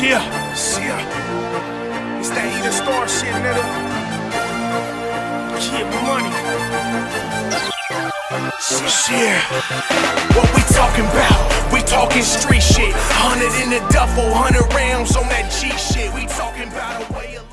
Shit. It's that Heathen Star shit, nigga. Get money. Shit. What we talking about? We talking street shit. 100 in the duffel, 100 rounds on that G shit. We talking about a way of